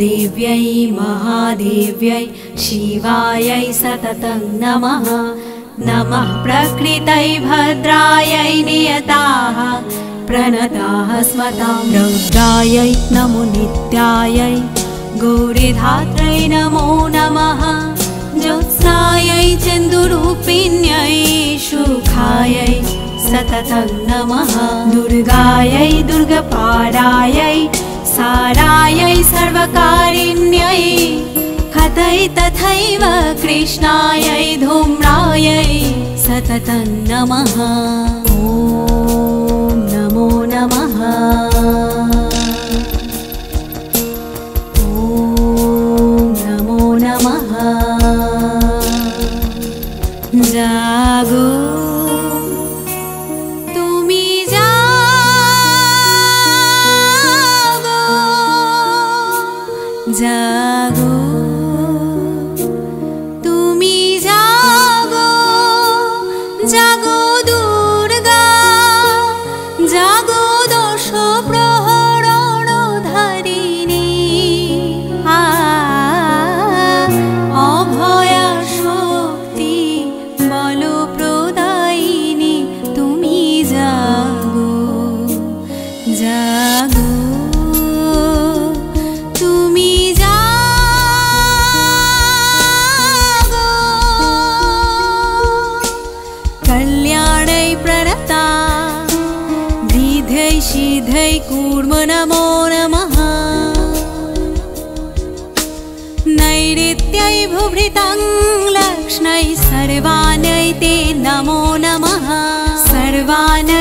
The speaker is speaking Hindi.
देव्यै महादेव्यै शिवायै सततं नमः। नमः प्रकृतै भद्रायै नियताः प्रणताः स्वतां रौद्रायै नमो नित्यायै गौरीधात्रै नमो नमः। ज्योत्स्नायै चन्दुरूपिण्यै सुखायै सततं नमः। दुर्गायै दुर्गपारायै सारायै सर्वकारिण्यै खतै तथैव कृष्णायै धूम्रायै सततं नमः। ॐ नमो नमः। ॐ नमो नमः। जागो जागो तुमी जागो जागो दुर्गा जागो दोष प्रहरण धारिणी अभया शक्ति बल प्रदायिनी तुमी जागो जागो सिद्धै कूर्म नमो नमः। नैऋत्यै भूभृतं लक्ष्म्यै सर्वानै ते नमो नमः। सर्वानै